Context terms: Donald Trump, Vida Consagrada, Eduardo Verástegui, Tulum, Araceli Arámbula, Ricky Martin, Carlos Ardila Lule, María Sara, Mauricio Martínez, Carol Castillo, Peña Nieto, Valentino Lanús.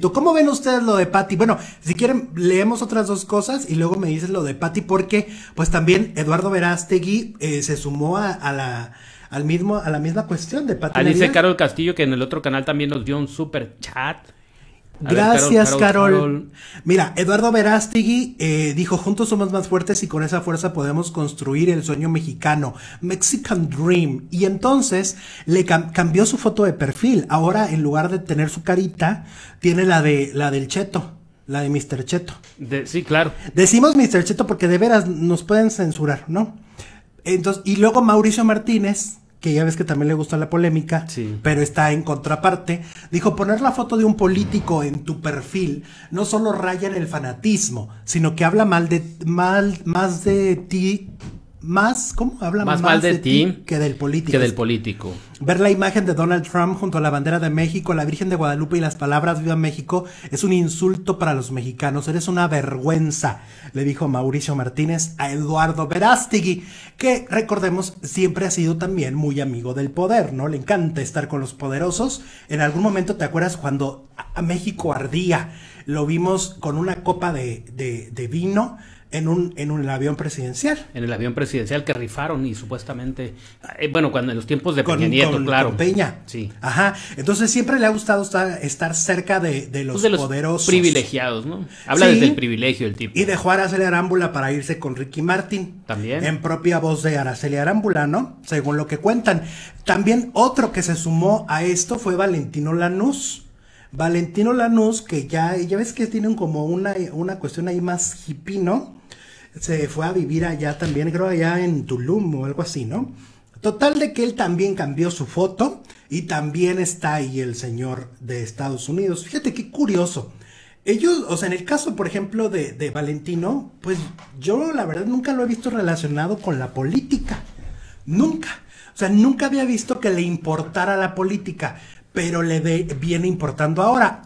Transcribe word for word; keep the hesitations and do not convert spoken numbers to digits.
¿Cómo ven ustedes lo de Patty? Bueno, si quieren leemos otras dos cosas y luego me dices lo de Patty, porque pues también Eduardo Verástegui eh, se sumó a, a la al mismo a la misma cuestión de Patty. Ah, dice Carol Castillo que en el otro canal también nos dio un super chat. A Gracias, ver, Carol, Carol, Carol. Carol. Mira, Eduardo Verástegui eh, dijo, juntos somos más fuertes y con esa fuerza podemos construir el sueño mexicano, Mexican Dream. Y entonces le cam cambió su foto de perfil. Ahora, en lugar de tener su carita, tiene la de la del Cheto, la de mister Cheto. De, sí, claro. Decimos mister Cheto porque de veras nos pueden censurar, ¿no? Entonces, y luego Mauricio Martínez, que ya ves que también le gusta la polémica, sí, pero está en contraparte, dijo, poner la foto de un político en tu perfil no solo raya en el fanatismo, sino que habla mal de mal más de ti, más, ¿cómo? Habla más, más mal de, de ti que del político. Que del político. Ver la imagen de Donald Trump junto a la bandera de México, la Virgen de Guadalupe y las palabras Viva México es un insulto para los mexicanos, eres una vergüenza, le dijo Mauricio Martínez a Eduardo Verástegui, que recordemos siempre ha sido también muy amigo del poder, ¿no? Le encanta estar con los poderosos. En algún momento, ¿te acuerdas cuando a México ardía? Lo vimos con una copa de, de, de vino en un, en un avión presidencial. En el avión presidencial que rifaron y supuestamente, eh, bueno, cuando en los tiempos de con, Peña Nieto, con, claro. Con Peña. Sí. Ajá. Entonces siempre le ha gustado estar, estar cerca de, de, los pues de los poderosos. Privilegiados, ¿no? Habla sí, desde el privilegio el tipo. Y dejó a Araceli Arámbula para irse con Ricky Martin. También. En propia voz de Araceli Arámbula, ¿no? Según lo que cuentan. También otro que se sumó a esto fue Valentino Lanús. Valentino Lanús, que ya, ya ves que tienen como una, una cuestión ahí más hippie, ¿no? Se fue a vivir allá también, creo allá en Tulum o algo así, ¿no? Total de que él también cambió su foto y también está ahí el señor de Estados Unidos. Fíjate qué curioso. Ellos, o sea, en el caso, por ejemplo, de, de Valentino, pues yo la verdad nunca lo he visto relacionado con la política. Nunca. O sea, nunca había visto que le importara la política. Pero le de, viene importando ahora.